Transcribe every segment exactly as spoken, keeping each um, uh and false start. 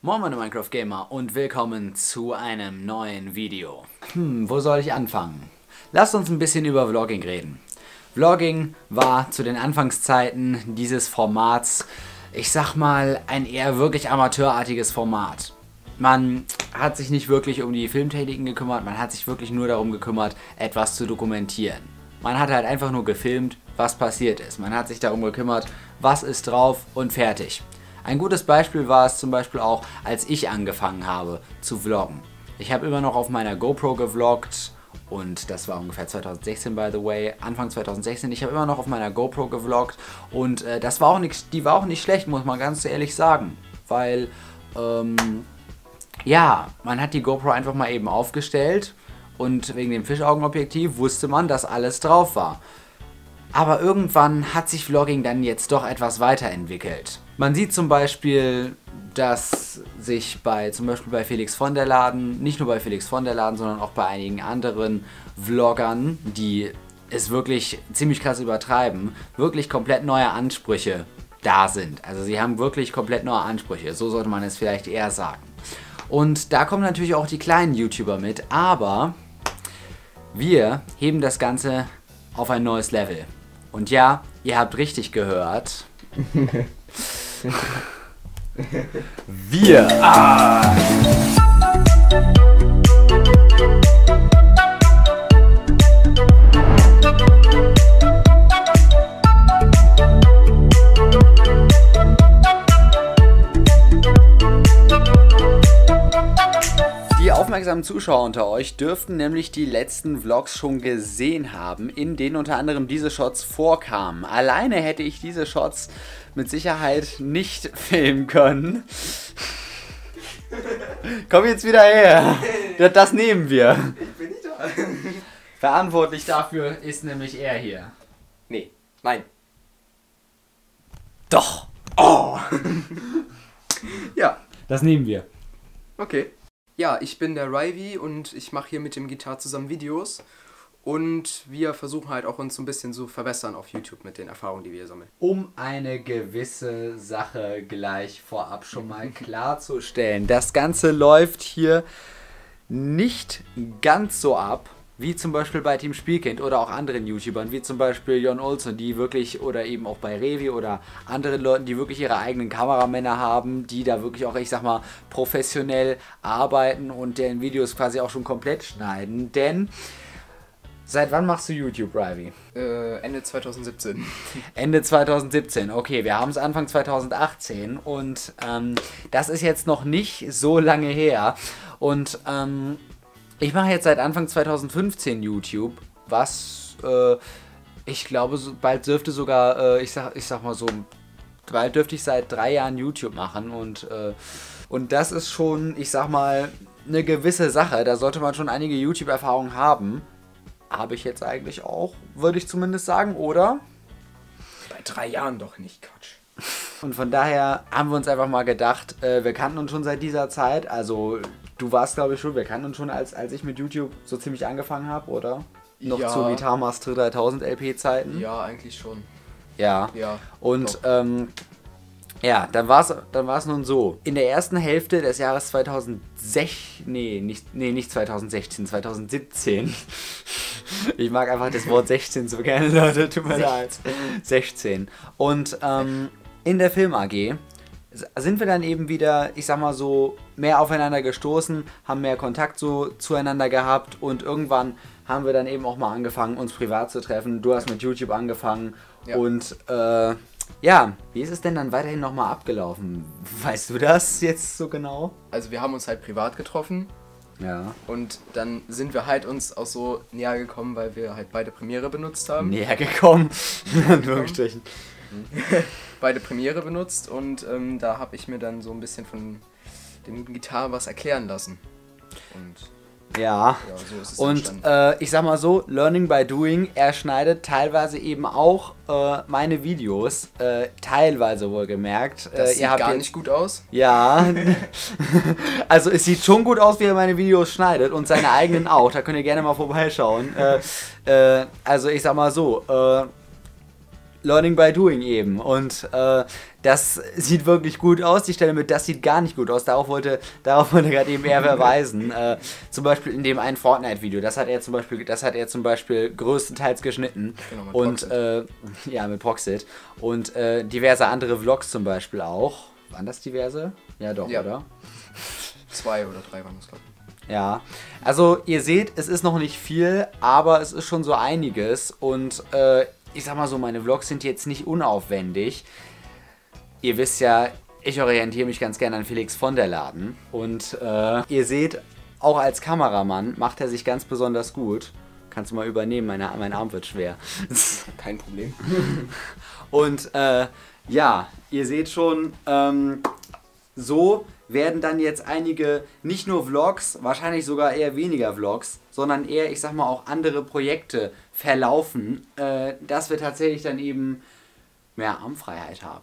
Moin meine Minecraft Gamer und willkommen zu einem neuen Video. Hm, wo soll ich anfangen? Lasst uns ein bisschen über Vlogging reden. Vlogging war zu den Anfangszeiten dieses Formats, ich sag mal, ein eher wirklich amateurartiges Format. Man hat sich nicht wirklich um die Filmtechniken gekümmert, man hat sich wirklich nur darum gekümmert, etwas zu dokumentieren. Man hat halt einfach nur gefilmt, was passiert ist. Man hat sich darum gekümmert, was ist drauf und fertig. Ein gutes Beispiel war es zum Beispiel auch, als ich angefangen habe zu vloggen. Ich habe immer noch auf meiner GoPro gevloggt und das war ungefähr zweitausendsechzehn, by the way, Anfang zweitausendsechzehn. Ich habe immer noch auf meiner GoPro gevloggt und äh, das war auch nicht, die war auch nicht schlecht, muss man ganz ehrlich sagen, weil ähm, ja, man hat die GoPro einfach mal eben aufgestellt und wegen dem Fischaugenobjektiv wusste man, dass alles drauf war. Aber irgendwann hat sich Vlogging dann jetzt doch etwas weiterentwickelt. Man sieht zum Beispiel, dass sich bei zum Beispiel bei Felix von der Laden, nicht nur bei Felix von der Laden, sondern auch bei einigen anderen Vloggern, die es wirklich ziemlich krass übertreiben, wirklich komplett neue Ansprüche da sind. Also sie haben wirklich komplett neue Ansprüche, so sollte man es vielleicht eher sagen. Und da kommen natürlich auch die kleinen YouTuber mit, aber wir heben das Ganze auf ein neues Level. Und ja, ihr habt richtig gehört. Wir. Ah. Die aufmerksamen Zuschauer unter euch dürften nämlich die letzten Vlogs schon gesehen haben, in denen unter anderem diese Shots vorkamen. Alleine hätte ich diese Shots mit Sicherheit nicht filmen können. Komm jetzt wieder her, das nehmen wir. Ich bin nicht da. Verantwortlich dafür ist nämlich er hier. Nee, nein. Doch. Oh. Ja. Das nehmen wir. Okay. Ja, ich bin der Rhyvee und ich mache hier mit dem Gitar zusammen Videos und wir versuchen halt auch uns so ein bisschen zu verbessern auf YouTube mit den Erfahrungen, die wir sammeln. Um eine gewisse Sache gleich vorab schon mal klarzustellen, das Ganze läuft hier nicht ganz so ab, wie zum Beispiel bei Team Spielkind oder auch anderen YouTubern, wie zum Beispiel Jon Olson, die wirklich, oder eben auch bei Revi oder anderen Leuten, die wirklich ihre eigenen Kameramänner haben, die da wirklich auch, ich sag mal, professionell arbeiten und deren Videos quasi auch schon komplett schneiden. Denn, seit wann machst du YouTube, Rhyvee? Äh, Ende zweitausendsiebzehn. Ende zweitausendsiebzehn, okay, wir haben es Anfang zweitausendachtzehn und ähm, das ist jetzt noch nicht so lange her und ähm, ich mache jetzt seit Anfang zweitausendfünfzehn YouTube, was äh, ich glaube, so, bald dürfte sogar, äh, ich, sag, ich sag mal so, bald dürfte ich seit drei Jahren YouTube machen und, äh, und das ist schon, ich sag mal, eine gewisse Sache. Da sollte man schon einige YouTube-Erfahrungen haben. Habe ich jetzt eigentlich auch, würde ich zumindest sagen, oder? Bei drei Jahren doch nicht, Quatsch. Und von daher haben wir uns einfach mal gedacht, äh, wir kannten uns schon seit dieser Zeit, also... Du warst, glaube ich, schon, wir kannten uns schon, als, als ich mit YouTube so ziemlich angefangen habe, oder? Noch ja. Zu Guitar Master dreitausend L P-Zeiten? Ja, eigentlich schon. Ja. Ja. Und, ähm, ja, dann war es dann war's nun so. In der ersten Hälfte des Jahres zweitausendsechzehn, nee, nicht, nee, nicht zweitausendsechzehn, zweitausendsiebzehn. Ich mag einfach das Wort sechzehn so gerne, Leute, tut mir leid. sechzehn. Und, ähm, in der Film A G sind wir dann eben wieder, ich sag mal so, mehr aufeinander gestoßen, haben mehr Kontakt so zueinander gehabt und irgendwann haben wir dann eben auch mal angefangen, uns privat zu treffen. Du hast mit YouTube angefangen, ja. Und äh, ja, wie ist es denn dann weiterhin nochmal abgelaufen? Weißt du das jetzt so genau? Also wir haben uns halt privat getroffen, ja, und dann sind wir halt uns auch so näher gekommen, weil wir halt beide Premiere benutzt haben. Näher gekommen, in Wirklichkeit. Beide Premiere benutzt und ähm, da habe ich mir dann so ein bisschen von dem guten Gitarre was erklären lassen. Und ja, ja, so ist es und äh, ich sag mal so, Learning by Doing, er schneidet teilweise eben auch äh, meine Videos, äh, teilweise wohlgemerkt. Das äh, sieht ihr habt gar jetzt, nicht gut aus. Ja, also es sieht schon gut aus, wie er meine Videos schneidet und seine eigenen auch, da könnt ihr gerne mal vorbeischauen. Äh, äh, also ich sag mal so, äh, Learning by Doing eben. Und äh, das sieht wirklich gut aus. Die Stelle mit das sieht gar nicht gut aus. Darauf wollte, darauf wollte gerade eben eher verweisen. Äh, zum Beispiel in dem einen Fortnite-Video. Das hat er zum Beispiel, das hat er zum Beispiel größtenteils geschnitten. Genau, mit und äh, ja, mit Proxit. Und äh, diverse andere Vlogs zum Beispiel auch. Waren das diverse? Ja doch, ja. Oder? Zwei oder drei waren das, glaube ich. Ja, also ihr seht, es ist noch nicht viel, aber es ist schon so einiges und äh, ich sag mal so, meine Vlogs sind jetzt nicht unaufwendig. Ihr wisst ja, ich orientiere mich ganz gerne an Felix von der Laden und äh, ihr seht, auch als Kameramann macht er sich ganz besonders gut. Kannst du mal übernehmen, meine, mein Arm wird schwer. Kein Problem. Und äh, ja, ihr seht schon, ähm, so werden dann jetzt einige, nicht nur Vlogs, wahrscheinlich sogar eher weniger Vlogs, sondern eher, ich sag mal, auch andere Projekte verlaufen, äh, dass wir tatsächlich dann eben mehr Armfreiheit haben.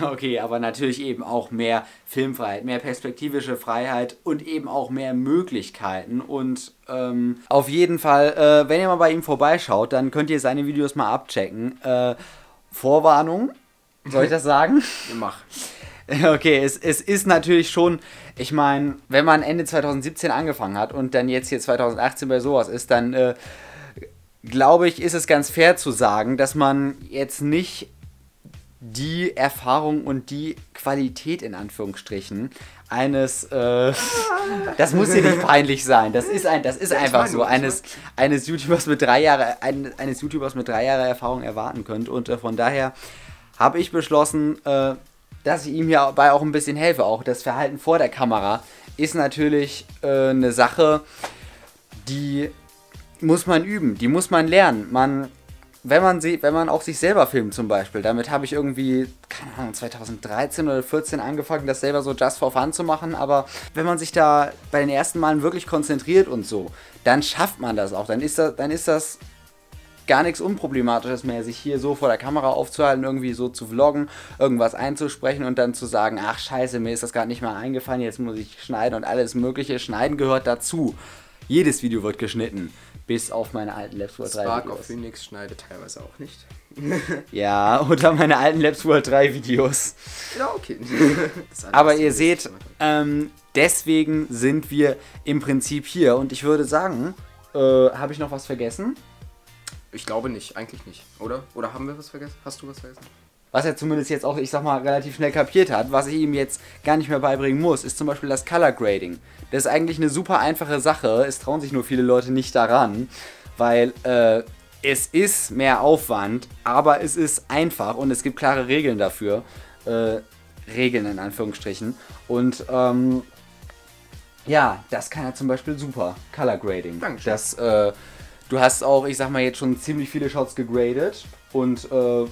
Okay, aber natürlich eben auch mehr Filmfreiheit, mehr perspektivische Freiheit und eben auch mehr Möglichkeiten. Und ähm, auf jeden Fall, äh, wenn ihr mal bei ihm vorbeischaut, dann könnt ihr seine Videos mal abchecken. Äh, Vorwarnung, soll ich das sagen? Mach. Okay, es, es ist natürlich schon, ich meine, wenn man Ende zweitausendsiebzehn angefangen hat und dann jetzt hier zweitausendachtzehn bei sowas ist, dann äh, glaube ich, ist es ganz fair zu sagen, dass man jetzt nicht die Erfahrung und die Qualität in Anführungsstrichen eines, äh, das muss dir nicht peinlich sein, das ist, ein, das ist einfach so, eines, eines, YouTubers mit drei Jahre, eines, eines YouTubers mit drei Jahre Erfahrung erwarten könnt. Und äh, von daher habe ich beschlossen, äh, dass ich ihm hierbei auch ein bisschen helfe. Auch das Verhalten vor der Kamera ist natürlich äh, eine Sache, die muss man üben, die muss man lernen. Man, wenn, man sie, wenn man auch sich selber filmt zum Beispiel, damit habe ich irgendwie, keine Ahnung, zweitausenddreizehn oder zweitausendvierzehn angefangen, das selber so just for fun zu machen. Aber wenn man sich da bei den ersten Malen wirklich konzentriert und so, dann schafft man das auch. Dann ist das... Dann ist das gar nichts Unproblematisches mehr, sich hier so vor der Kamera aufzuhalten, irgendwie so zu vloggen, irgendwas einzusprechen und dann zu sagen, ach scheiße, mir ist das gerade nicht mal eingefallen, jetzt muss ich schneiden und alles mögliche. Schneiden gehört dazu. Jedes Video wird geschnitten, bis auf meine alten Labs World drei Videos. Spark of Phoenix schneidet teilweise auch nicht. Ja, oder meine alten Labs World drei Videos. Ja, okay. Aber ihr seht, ähm, deswegen sind wir im Prinzip hier und ich würde sagen, äh, habe ich noch was vergessen? Ich glaube nicht, eigentlich nicht, oder? Oder haben wir was vergessen? Hast du was vergessen? Was er zumindest jetzt auch, ich sag mal, relativ schnell kapiert hat, was ich ihm jetzt gar nicht mehr beibringen muss, ist zum Beispiel das Color Grading. Das ist eigentlich eine super einfache Sache, es trauen sich nur viele Leute nicht daran, weil äh, es ist mehr Aufwand, aber es ist einfach und es gibt klare Regeln dafür. Äh, Regeln in Anführungsstrichen. Und ähm, ja, das kann er zum Beispiel super, Color Grading. Dankeschön. Das, äh, Du hast auch, ich sag mal, jetzt schon ziemlich viele Shots gegradet und äh,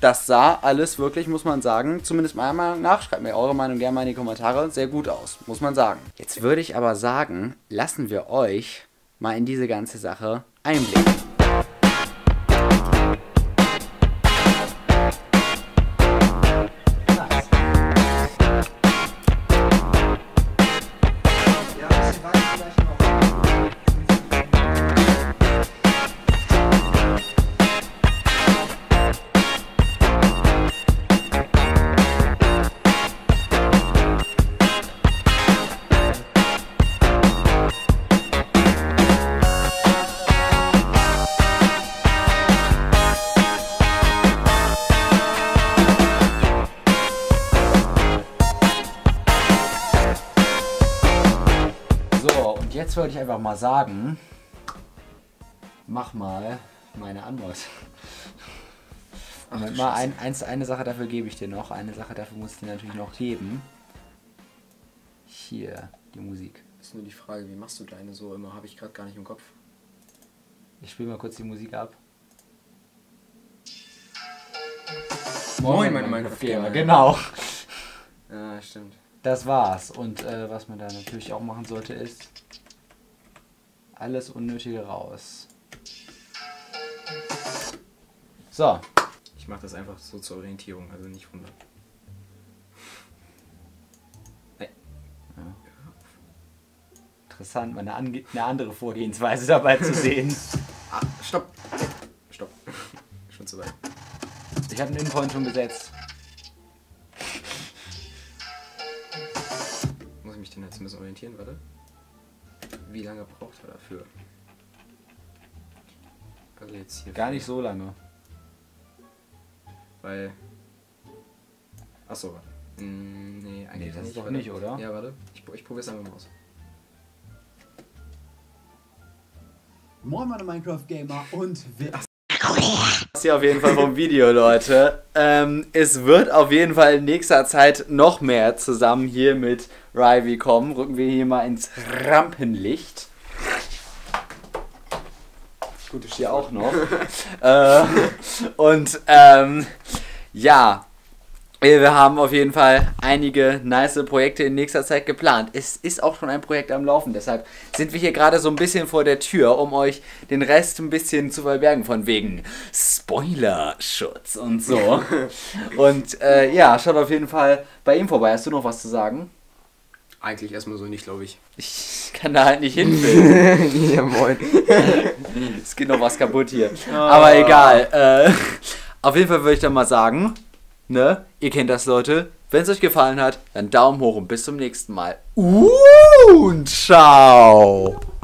das sah alles wirklich, muss man sagen, zumindest meiner Meinung nach, schreibt mir eure Meinung gerne mal in die Kommentare, sehr gut aus, muss man sagen. Jetzt würde ich aber sagen, lassen wir euch mal in diese ganze Sache einblicken. Jetzt wollte ich einfach mal sagen, mach mal meine Antwort. Ach, mal ein, eins, eine Sache dafür gebe ich dir noch, eine Sache dafür muss ich dir natürlich noch geben. Hier, die Musik. Ist nur die Frage, wie machst du deine so immer? Habe ich gerade gar nicht im Kopf. Ich spiele mal kurz die Musik ab. Moin, meine Minecraft-Gamer, genau. Ja, stimmt. Das war's. Und äh, was man da natürlich auch machen sollte, ist alles Unnötige raus. So. Ich mache das einfach so zur Orientierung, also nicht wundern. Nee. Ja. Interessant, mal eine, ange eine andere Vorgehensweise dabei zu sehen. Ah, stopp! Stopp. Schon Ich habe einen Inpoint schon gesetzt. Muss ich mich denn jetzt ein bisschen orientieren, warte? Wie lange braucht er dafür? Also jetzt hier. Gar nicht so lange. Weil. Achso, warte. Hm, nee, eigentlich nee, das nicht, ist doch nicht, oder? Ja, warte. Ich, ich probier's einfach mal aus. Moin meine Minecraft-Gamer und wer... Das hier auf jeden Fall vom Video, Leute. Ähm, es wird auf jeden Fall in nächster Zeit noch mehr zusammen hier mit Rhyvee kommen. Rücken wir hier mal ins Rampenlicht. Gut, ich stehe auch noch. äh, und ähm, ja, wir haben auf jeden Fall einige nice Projekte in nächster Zeit geplant. Es ist auch schon ein Projekt am Laufen, deshalb sind wir hier gerade so ein bisschen vor der Tür, um euch den Rest ein bisschen zu verbergen, von wegen Spoilerschutz und so. Und äh, ja, schaut auf jeden Fall bei ihm vorbei. Hast du noch was zu sagen? Eigentlich erstmal so nicht, glaube ich. Ich kann da halt nicht hinfilmen. Ja, moin. Es geht noch was kaputt hier. Oh. Aber egal. Äh, auf jeden Fall würde ich dann mal sagen... Ne? Ihr kennt das, Leute. Wenn es euch gefallen hat, dann Daumen hoch und bis zum nächsten Mal. Und ciao!